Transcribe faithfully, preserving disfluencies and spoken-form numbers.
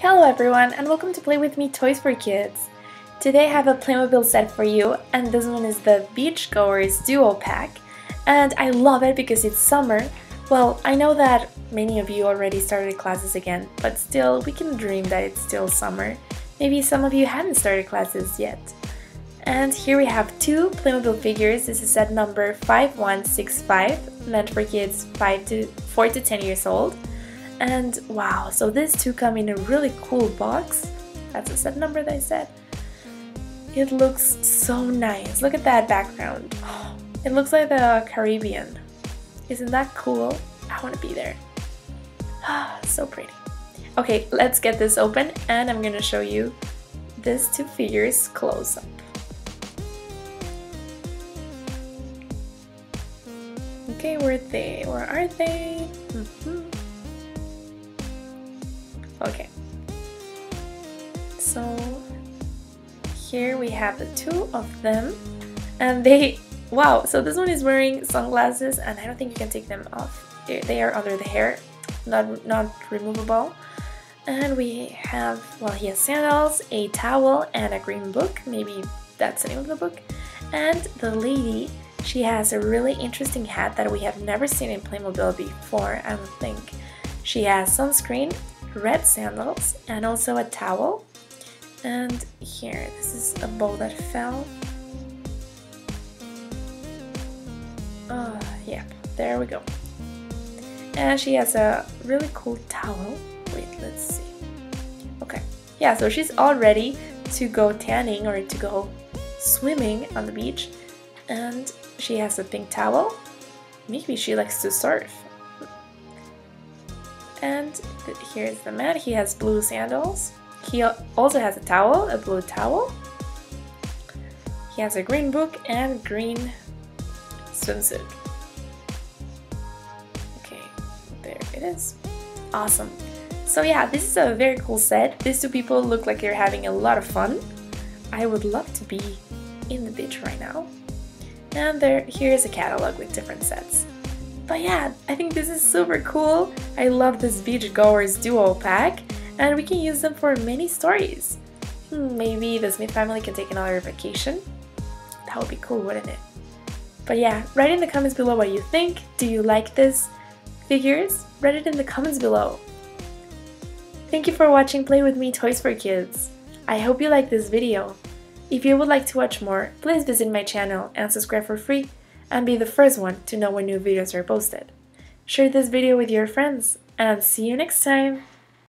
Hello everyone, and welcome to Play With Me Toys for Kids. Today I have a Playmobil set for you, and this one is the Beach Goers Duo Pack, and I love it because it's summer. Well, I know that many of you already started classes again, but still we can dream that it's still summer. Maybe some of you haven't started classes yet. And here we have two Playmobil figures. This is set number five one six five, meant for kids five to four to ten years old. And wow, so these two come in a really cool box. That's a set number that I said. It looks so nice. Look at that background. Oh, it looks like the Caribbean. Isn't that cool? I want to be there. Ah, so pretty. Okay, let's get this open and I'm gonna show you these two figures close up. Okay, where they? Where are they? Mm-hmm. Okay, so here we have the two of them, and they, wow, so this one is wearing sunglasses and I don't think you can take them off. They are under the hair, not, not removable. And we have, well, he has sandals, a towel and a green book, maybe that's the name of the book. And the lady, she has a really interesting hat that we have never seen in Playmobil before, I don't think. She has sunscreen, red sandals, and also a towel. And here, this is a bowl that fell. Oh, yeah, there we go. And she has a really cool towel. Wait, let's see. Okay, yeah, so she's all ready to go tanning or to go swimming on the beach. And she has a pink towel. Maybe she likes to surf. And here's the man, he has blue sandals, he also has a towel, a blue towel, he has a green book and green swimsuit. Okay, there it is. Awesome. So yeah, this is a very cool set. These two people look like they're having a lot of fun. I would love to be in the beach right now. And there, here's a catalog with different sets. But yeah, I think this is super cool. I love this Beach Goers Duo Pack, and we can use them for many stories. Hmm, maybe the Smith family can take another vacation. That would be cool, wouldn't it? But yeah, write in the comments below what you think. Do you like these figures? Write it in the comments below. Thank you for watching Play With Me Toys for Kids. I hope you liked this video. If you would like to watch more, please visit my channel and subscribe for free, and be the first one to know when new videos are posted. Share this video with your friends, and see you next time!